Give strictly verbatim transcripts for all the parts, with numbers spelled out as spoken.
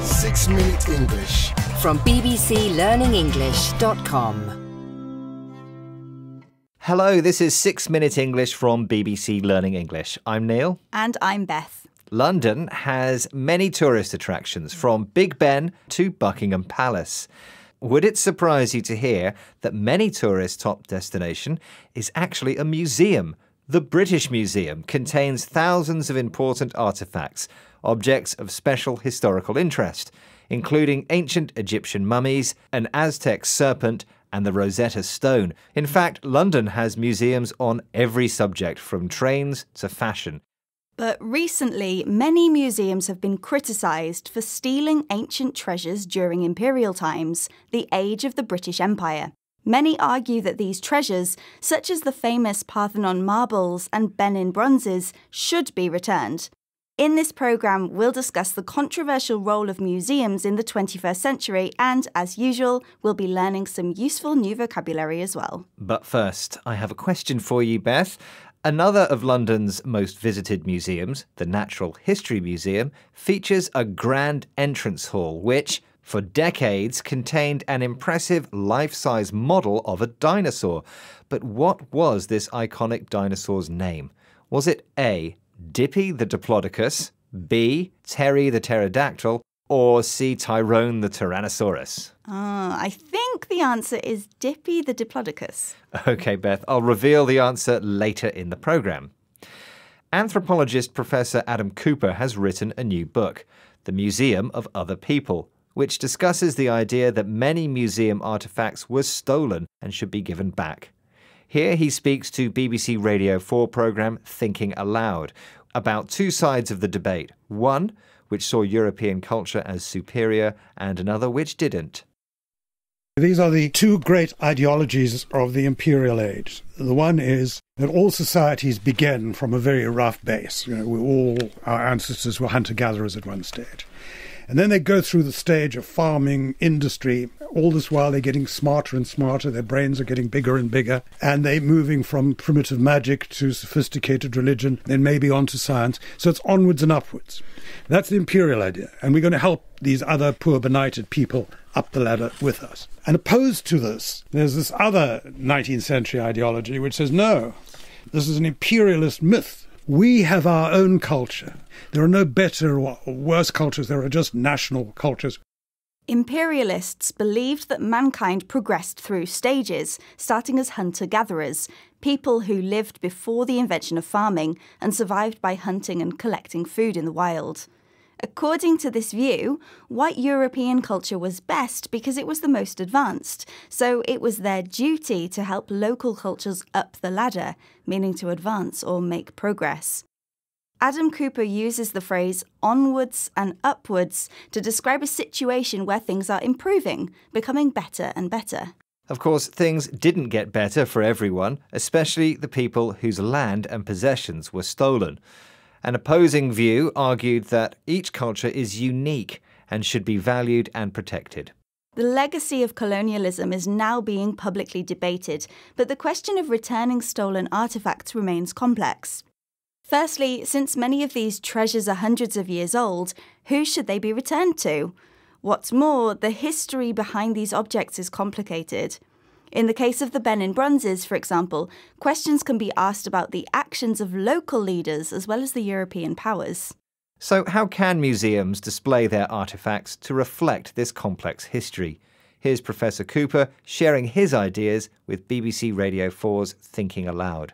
Six Minute English from b b c learning english dot com. Hello, this is Six Minute English from B B C Learning English. I'm Neil. And I'm Beth. London has many tourist attractions, from Big Ben to Buckingham Palace. Would it surprise you to hear that many tourists' top destination is actually a museum? The British Museum contains thousands of important artefacts, objects of special historical interest, including ancient Egyptian mummies, an Aztec serpent, and the Rosetta Stone. In fact, London has museums on every subject, from trains to fashion. But recently, many museums have been criticised for stealing ancient treasures during imperial times, the age of the British Empire. Many argue that these treasures, such as the famous Parthenon marbles and Benin bronzes, should be returned. In this programme, we'll discuss the controversial role of museums in the twenty-first century and, as usual, we'll be learning some useful new vocabulary as well. But first, I have a question for you, Beth. Another of London's most visited museums, the Natural History Museum, features a grand entrance hall which, for decades, contained an impressive life-size model of a dinosaur. But what was this iconic dinosaur's name? Was it A, Dippy the Diplodocus, B, Terry the Pterodactyl, or C, Tyrone the Tyrannosaurus? Oh, I think the answer is Dippy the Diplodocus. OK, Beth, I'll reveal the answer later in the programme. Anthropologist Professor Adam Cooper has written a new book, The Museum of Other People, which discusses the idea that many museum artefacts were stolen and should be given back. Here he speaks to B B C Radio four programme Thinking Aloud about two sides of the debate. One, which saw European culture as superior, and another which didn't. These are the two great ideologies of the imperial age. The one is that all societies begin from a very rough base. You know, we all, our ancestors were hunter-gatherers at one stage. And then they go through the stage of farming, industry. All this while they're getting smarter and smarter. Their brains are getting bigger and bigger. And they're moving from primitive magic to sophisticated religion, then maybe on to science. So it's onwards and upwards. That's the imperial idea. And we're going to help these other poor, benighted people up the ladder with us. And opposed to this, there's this other nineteenth century ideology which says, no, this is an imperialist myth. We have our own culture. There are no better or worse cultures. There are just national cultures. Imperialists believed that mankind progressed through stages, starting as hunter-gatherers, people who lived before the invention of farming and survived by hunting and collecting food in the wild. According to this view, white European culture was best because it was the most advanced, so it was their duty to help local cultures up the ladder, meaning to advance or make progress. Adam Cooper uses the phrase onwards and upwards to describe a situation where things are improving, becoming better and better. Of course, things didn't get better for everyone, especially the people whose land and possessions were stolen. An opposing view argued that each culture is unique and should be valued and protected. The legacy of colonialism is now being publicly debated, but the question of returning stolen artefacts remains complex. Firstly, since many of these treasures are hundreds of years old, who should they be returned to? What's more, the history behind these objects is complicated. In the case of the Benin bronzes, for example, questions can be asked about the actions of local leaders as well as the European powers. So how can museums display their artefacts to reflect this complex history? Here's Professor Cooper sharing his ideas with B B C Radio four's Thinking Aloud.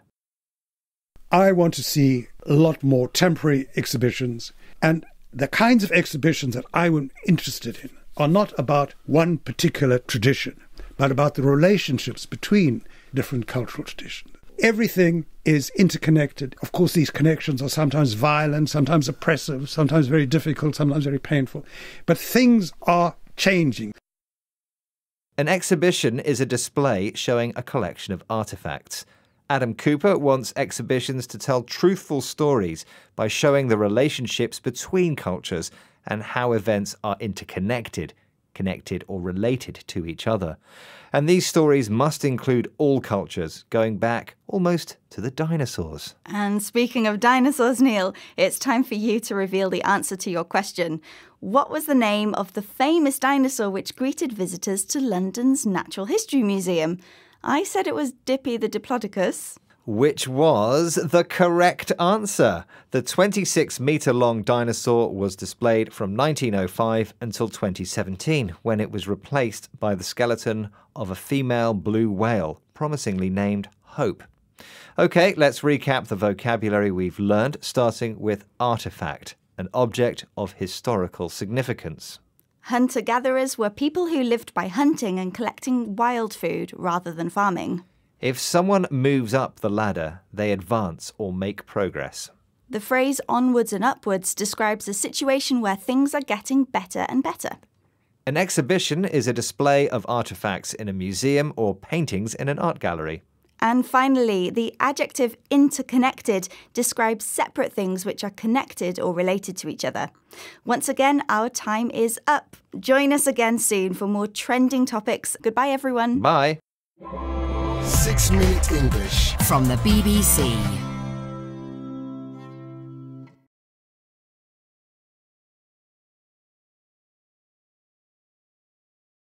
I want to see a lot more temporary exhibitions, and the kinds of exhibitions that I'm interested in are not about one particular tradition, but about the relationships between different cultural traditions. Everything is interconnected. Of course, these connections are sometimes violent, sometimes oppressive, sometimes very difficult, sometimes very painful. But things are changing. An exhibition is a display showing a collection of artefacts. Adam Cooper wants exhibitions to tell truthful stories by showing the relationships between cultures and how events are interconnected, connected or related to each other. And these stories must include all cultures, going back almost to the dinosaurs. And speaking of dinosaurs, Neil, it's time for you to reveal the answer to your question. What was the name of the famous dinosaur which greeted visitors to London's Natural History Museum? I said it was Dippy the Diplodocus. Which was the correct answer. The twenty-six metre long dinosaur was displayed from nineteen oh five until twenty seventeen, when it was replaced by the skeleton of a female blue whale, promisingly named Hope. OK, let's recap the vocabulary we've learned, starting with artefact, an object of historical significance. Hunter-gatherers were people who lived by hunting and collecting wild food rather than farming. If someone moves up the ladder, they advance or make progress. The phrase onwards and upwards describes a situation where things are getting better and better. An exhibition is a display of artefacts in a museum or paintings in an art gallery. And finally, the adjective interconnected describes separate things which are connected or related to each other. Once again, our time is up. Join us again soon for more trending topics. Goodbye, everyone. Bye. Six Minute English from the B B C.